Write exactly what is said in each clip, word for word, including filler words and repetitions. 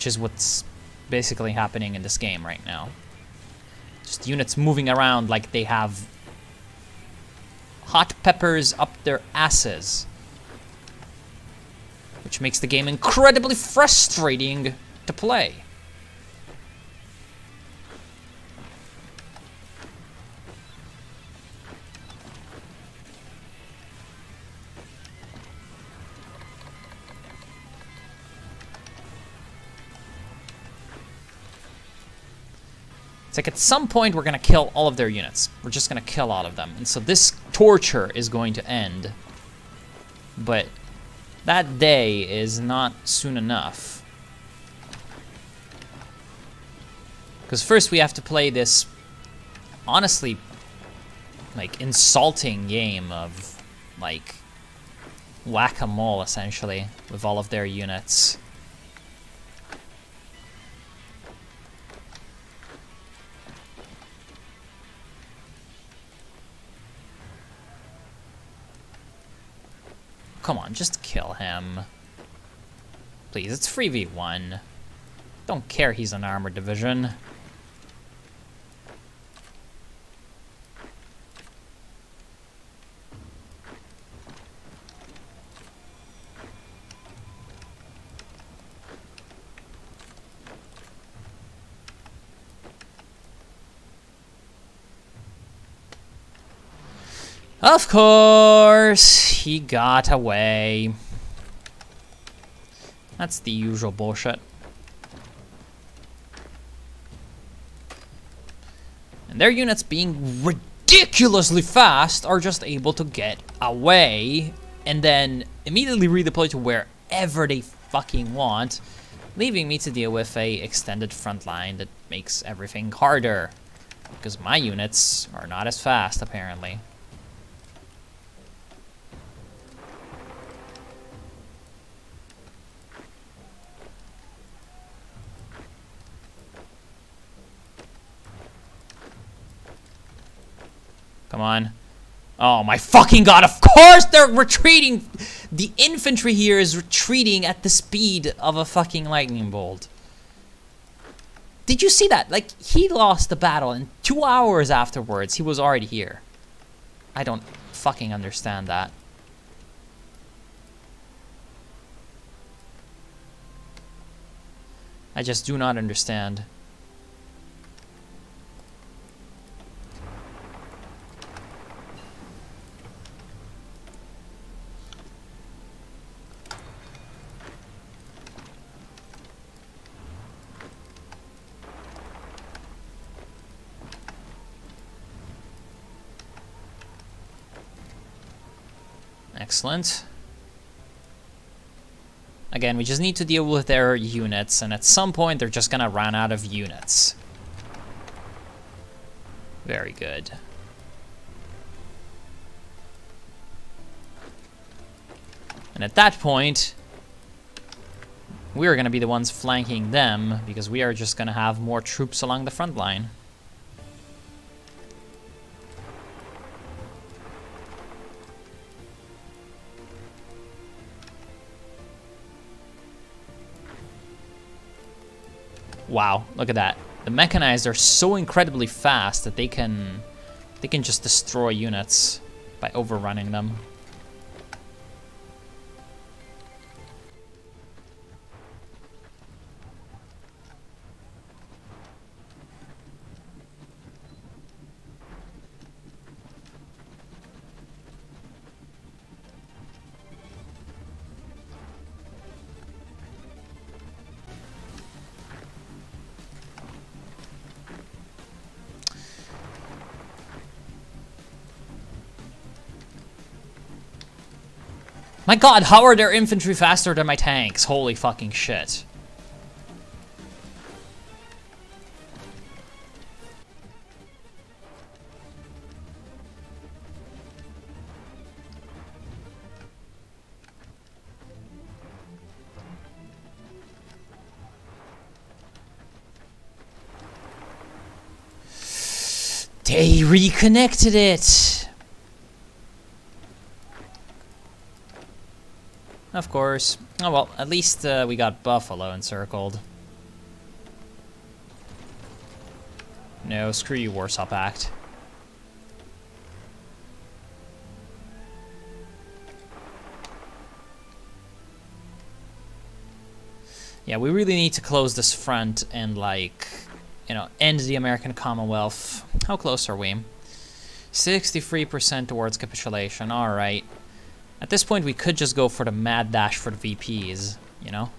which is what's basically happening in this game right now. Just units moving around like they have hot peppers up their asses, which makes the game incredibly frustrating to play. It's like at some point we're gonna kill all of their units. We're just gonna kill all of them. And so this torture is going to end. But that day is not soon enough. Because first we have to play this, honestly, like, insulting game of, like, whack-a-mole, essentially, with all of their units. Come on, just kill him. Please, it's three v one. Don't care he's an armored division. Of course, he got away. That's the usual bullshit. And their units, being ridiculously fast, are just able to get away and then immediately redeploy to wherever they fucking want, leaving me to deal with a extended front line that makes everything harder, because my units are not as fast, apparently. Come on. Oh my fucking god, of course they're retreating! The infantry here is retreating at the speed of a fucking lightning bolt. Did you see that? Like, he lost the battle and two hours afterwards he was already here. I don't fucking understand that. I just do not understand. Excellent. Again, we just need to deal with their units, and at some point they're just gonna run out of units. Very good. And at that point, we're gonna be the ones flanking them, because we are just gonna have more troops along the front line. Wow, look at that. The mechanized are so incredibly fast that they can they can just destroy units by overrunning them. My god, how are their infantry faster than my tanks? Holy fucking shit. They reconnected it. Of course. Oh well, at least uh, we got Buffalo encircled. No, screw you, Warsaw Pact. Yeah, we really need to close this front and, like, you know, end the American Commonwealth. How close are we? sixty-three percent towards capitulation, alright. At this point, we could just go for the mad dash for the V Ps, you know?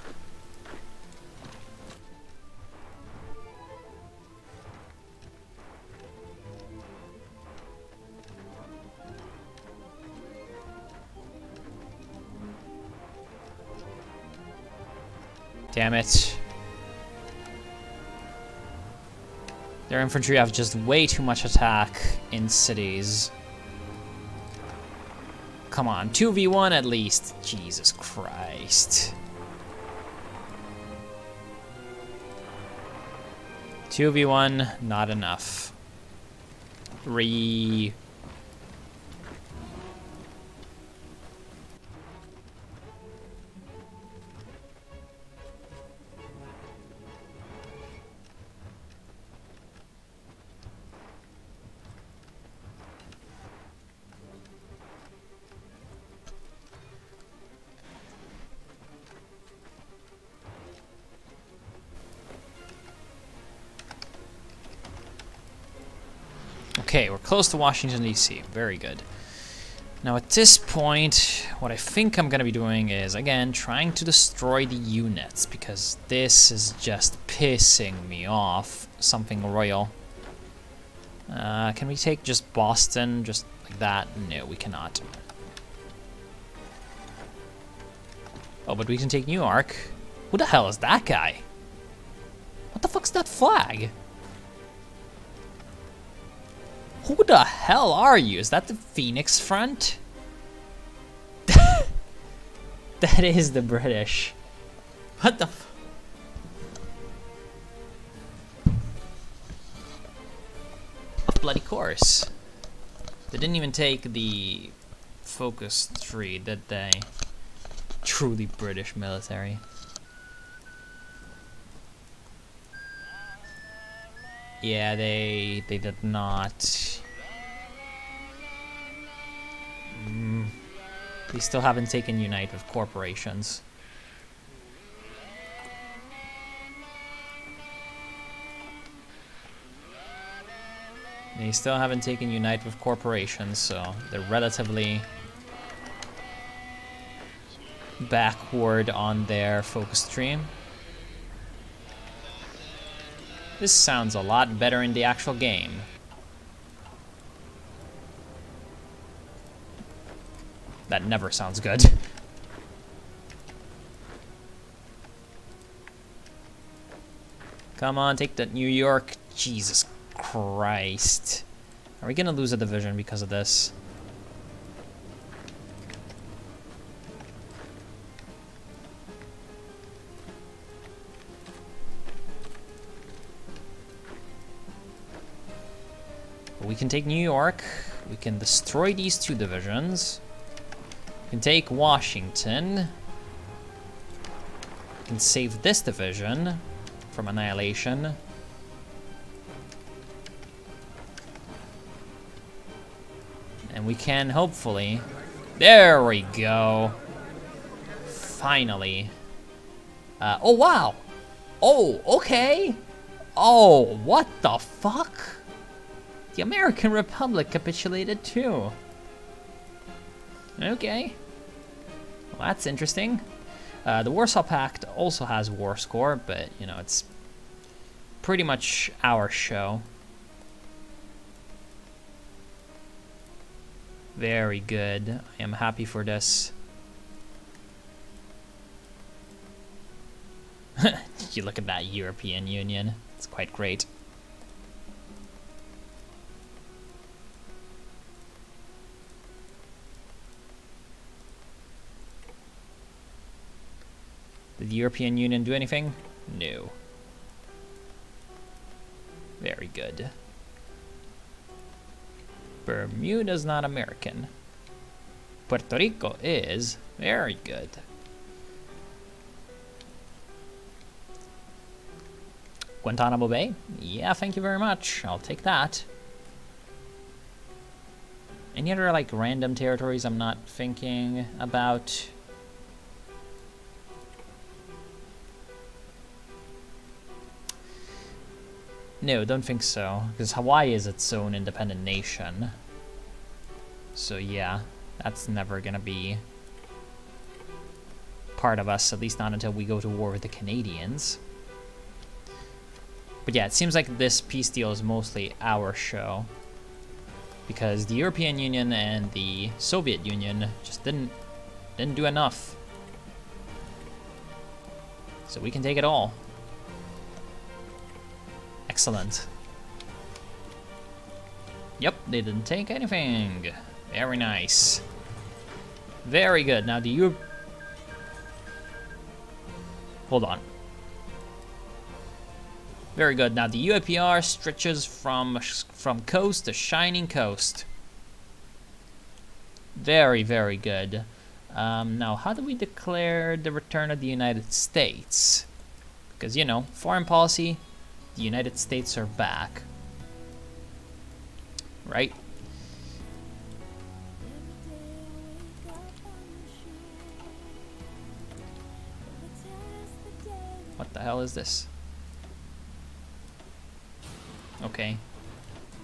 Damn it. Their infantry have just way too much attack in cities. Come on, two v one at least. Jesus Christ. two v one, not enough. Three. Okay, we're close to Washington, D C. Very good. Now at this point, what I think I'm going to be doing is, again, trying to destroy the units, because this is just pissing me off. Something royal. Uh, can we take just Boston, just like that? No, we cannot. Oh, but we can take New York. Who the hell is that guy? What the fuck's that flag? Who the hell are you? Is that the Phoenix Front? That is the British. What the f- Bloody course. They didn't even take the Focus three, did they? Truly British military. Yeah, they they did not. Mm. They still haven't taken Unite with Corporations. They still haven't taken Unite with Corporations, so they're relatively backward on their focus stream. This sounds a lot better in the actual game. That never sounds good. Come on, take that New York. Jesus Christ. Are we gonna lose a division because of this? We can take New York, we can destroy these two divisions, we can take Washington, we can save this division from annihilation. And we can hopefully, there we go, finally. Uh, oh wow, oh okay, oh what the fuck? The American Republic capitulated too. Okay. Well, that's interesting. Uh, the Warsaw Pact also has war score, but, you know, it's pretty much our show. Very good. I am happy for this. You look at that European Union. It's quite great. Did the European Union do anything? No. Very good. Bermuda's not American. Puerto Rico is. Very good. Guantanamo Bay? Yeah, thank you very much. I'll take that. Any other, like, random territories I'm not thinking about? No, don't think so, because Hawaii is its own independent nation. So yeah, that's never gonna be part of us, at least not until we go to war with the Canadians. But yeah, it seems like this peace deal is mostly our show, because the European Union and the Soviet Union just didn't didn't do enough. So we can take it all. Excellent. Yep, they didn't take anything. Very nice. Very good. Now, do you... Hold on. Very good. Now, the U A P R stretches from, from coast to shining coast. Very, very good. Um, now, how do we declare the return of the United States? Because, you know, foreign policy... The United States are back, right? What the hell is this? Okay,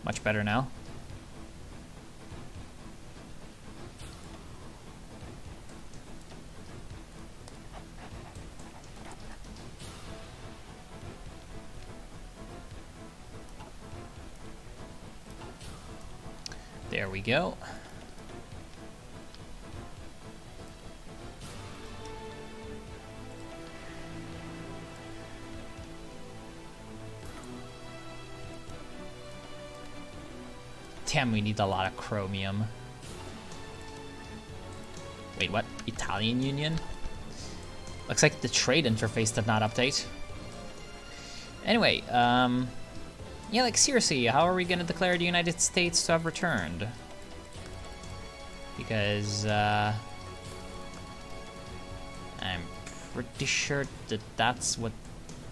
much better now. There we go. Damn, we need a lot of chromium. Wait, what? Italian Union? Looks like the trade interface did not update. Anyway, um... yeah, like, seriously, how are we gonna declare the United States to have returned? Because, uh... I'm pretty sure that that's what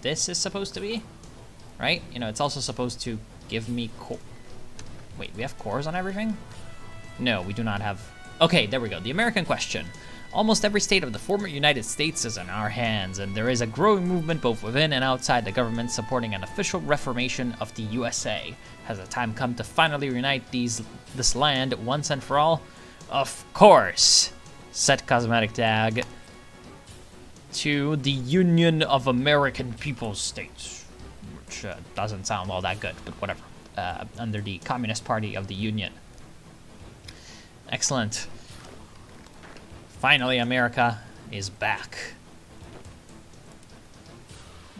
this is supposed to be, right? You know, it's also supposed to give me co- Wait, we have cores on everything? No, we do not have... Okay, there we go, the American question. Almost every state of the former United States is in our hands, and there is a growing movement both within and outside the government supporting an official reformation of the U S A. Has the time come to finally reunite these this land once and for all? Of course! Set cosmetic tag to the Union of American People's States, which uh, doesn't sound all that good, but whatever. Uh, under the Communist Party of the Union. Excellent. Finally, America is back.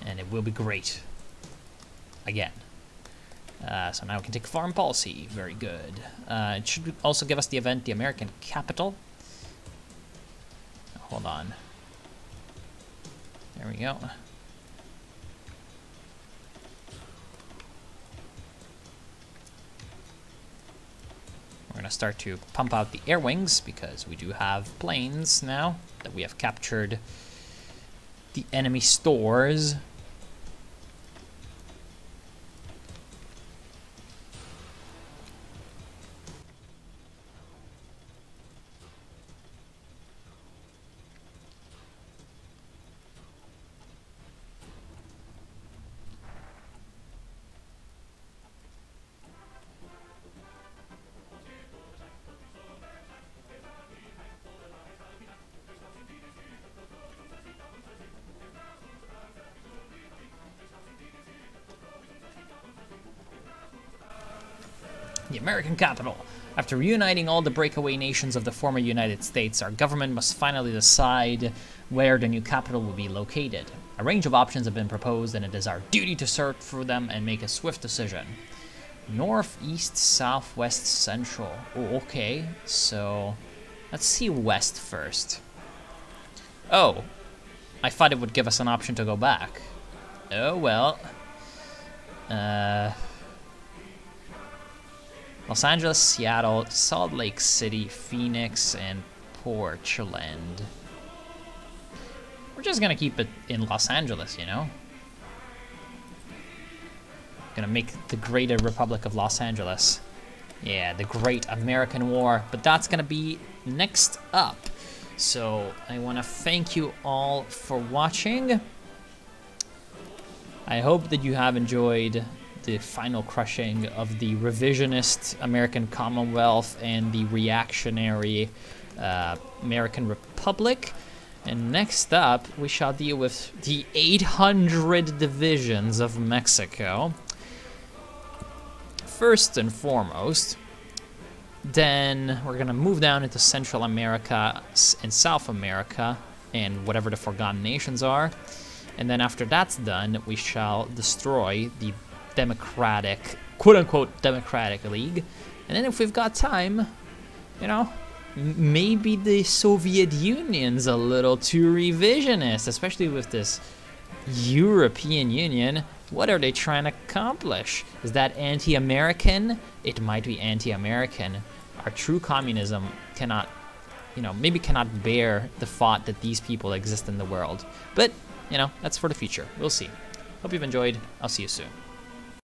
And it will be great. Again. Uh, so now we can take foreign policy. Very good. Uh, it should also give us the event, the American Capital. Hold on. There we go. We're gonna start to pump out the air wings because we do have planes now that we have captured the enemy stores. The American Capital. After reuniting all the breakaway nations of the former United States, our government must finally decide where the new capital will be located. A range of options have been proposed, and it is our duty to search through them and make a swift decision. North, east, south, west, central. Oh, okay. So, let's see west first. Oh, I thought it would give us an option to go back. Oh, well. Uh... Los Angeles, Seattle, Salt Lake City, Phoenix, and Portland. We're just gonna keep it in Los Angeles, you know? Gonna make the Greater Republic of Los Angeles. Yeah, the Great American War. But that's gonna be next up. So I wanna thank you all for watching. I hope that you have enjoyed the final crushing of the revisionist American Commonwealth and the reactionary uh, American Republic. And next up, we shall deal with the eight hundred divisions of Mexico. First and foremost, then we're gonna move down into Central America and South America and whatever the Forgotten Nations are. And then after that's done, we shall destroy the Democratic, quote-unquote Democratic League. And then if we've got time, you know, maybe the Soviet Union's a little too revisionist, especially with this European Union. What are they trying to accomplish? Is that anti-American? It might be anti-American. Our true communism cannot, you know, maybe cannot bear the thought that these people exist in the world. But, you know, that's for the future. We'll see. Hope you've enjoyed. I'll see you soon.